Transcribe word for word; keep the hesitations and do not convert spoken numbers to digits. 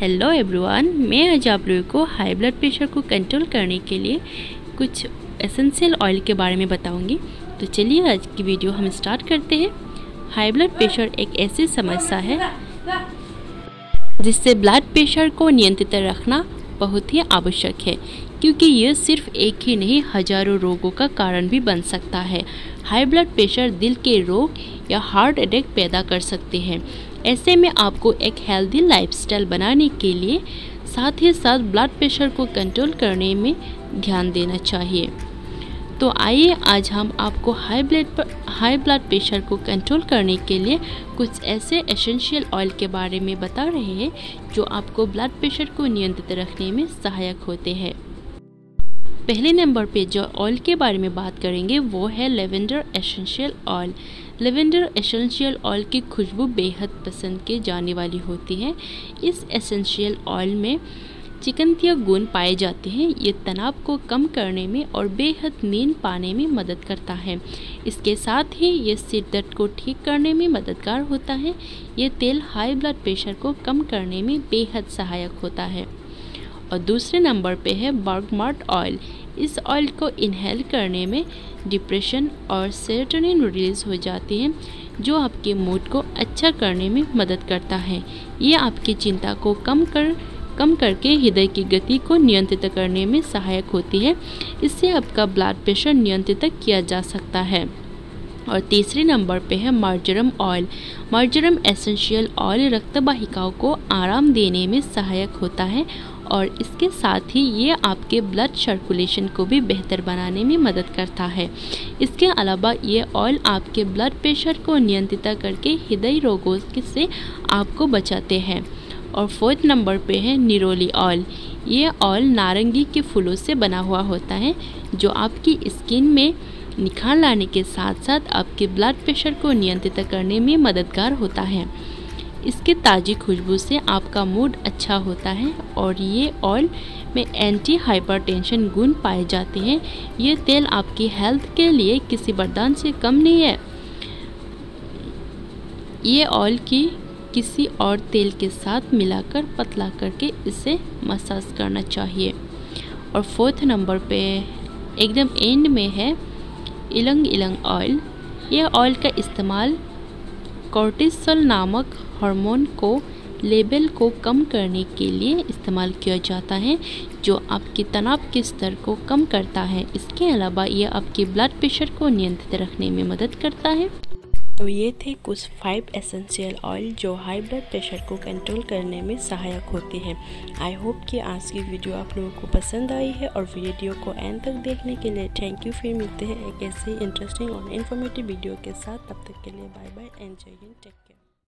Hello everyone, मैं आज आप लोगों को हाई ब्लड प्रेशर को कंट्रोल करने के लिए कुछ एसेंशियल ऑयल के बारे में बताऊंगी। तो चलिए आज की वीडियो हम स्टार्ट करते हैं। हाई ब्लड प्रेशर एक ऐसी समस्या है जिससे ब्लड प्रेशर को नियंत्रित रखना बहुत ही आवश्यक है, क्योंकि यह सिर्फ एक ही नहीं हजारों रोगों का कारण भी बन सकता है। हाई ब्लड प्रेशर दिल के रोग या हार्ट अटैक पैदा कर सकते हैं। ऐसे में आपको एक हेल्दी लाइफस्टाइल बनाने के लिए साथ ही साथ ब्लड प्रेशर को कंट्रोल करने में ध्यान देना चाहिए। तो आइए आज हम आपको high blood high blood pressure को कंट्रोल करने के लिए कुछ ऐसे एसेंशियल ऑयल के बारे में बता रहे हैं जो आपको ब्लड प्रेशर को नियंत्रित रखने में सहायक होते हैं। पहले नंबर पे जो ऑयल के बारे में बात करेंगे वो है lavender essential oil. Lavender essential oil की खुशबू बेहद पसंद की जाने वाली होती है। इस एसेंशियल ऑयल में चिकनतिया गुण पाए जाते हैं। ये तनाव को कम करने में और बेहद नींद पाने में मदद करता है। इसके साथ ही ये सिर दर्द को ठीक करने में मददगार होता है। ये तेल हाई ब्लड प्रेशर को कम करने में बेहद सहायक होता है। और दूसरे नंबर पे है बर्गमोट ऑयल। इस ऑयल को इनहेल करने में डिप्रेशन और सेरोटोनिन रिलीज़ हो जाती है, जो आपके मूड को अच्छा करने में मदद करता है। ये आपकी चिंता को कम कर कम करके हृदय की गति को नियंत्रित करने में सहायक होती है। इससे आपका ब्लड प्रेशर नियंत्रित किया जा सकता है। और तीसरे नंबर पे है marjoram oil. Marjoram essential oil रक्तवाहिकाओं को आराम देने में सहायक होता है और इसके साथ ही ये आपके ब्लड सर्कुलेशन को भी बेहतर बनाने में मदद करता है। इसके अलावा ये ऑयल आपके ब्लड प्रेशर को नियंत्रित करके हृदय रोगों से आपको बचाते हैं। और फोर्थ नंबर पे है नीरोली ऑयल। ये ऑयल नारंगी के फूलों से बना हुआ होता है, जो आपकी स्किन में निखार लाने के साथ साथ आपके ब्लड प्रेशर को नियंत्रित करने में मददगार होता है। इसके ताज़ी खुशबू से आपका मूड अच्छा होता है। और ये ऑयल में एंटी हाइपरटेंशन गुण पाए जाते हैं। ये तेल आपकी हेल्थ के लिए किसी वरदान से कम नहीं है। ये ऑयल की किसी और तेल के साथ मिलाकर पतला करके इसे मसाज करना चाहिए। और फोर्थ नंबर पे एकदम एंड में है इलंग इलंग ऑयल। यह ऑयल का इस्तेमाल कॉर्टिसोल नामक हार्मोन को लेवल को कम करने के लिए इस्तेमाल किया जाता है, जो आपके तनाव के स्तर को कम करता है। इसके अलावा यह आपके ब्लड प्रेशर को नियंत्रित रखने में मदद करता है। तो ये थे कुछ फाइव एसेंशियल ऑयल जो हाई ब्लड प्रेशर को कंट्रोल करने में सहायक होते हैं। आई होप कि आज की वीडियो आप लोगों को पसंद आई है। और वीडियो को एंड तक देखने के लिए थैंक यू। फिर मिलते हैं एक ऐसे इंटरेस्टिंग और इन्फॉर्मेटिव वीडियो के साथ। तब तक के लिए बाय बाय एंड जय हिंद, टेक केयर।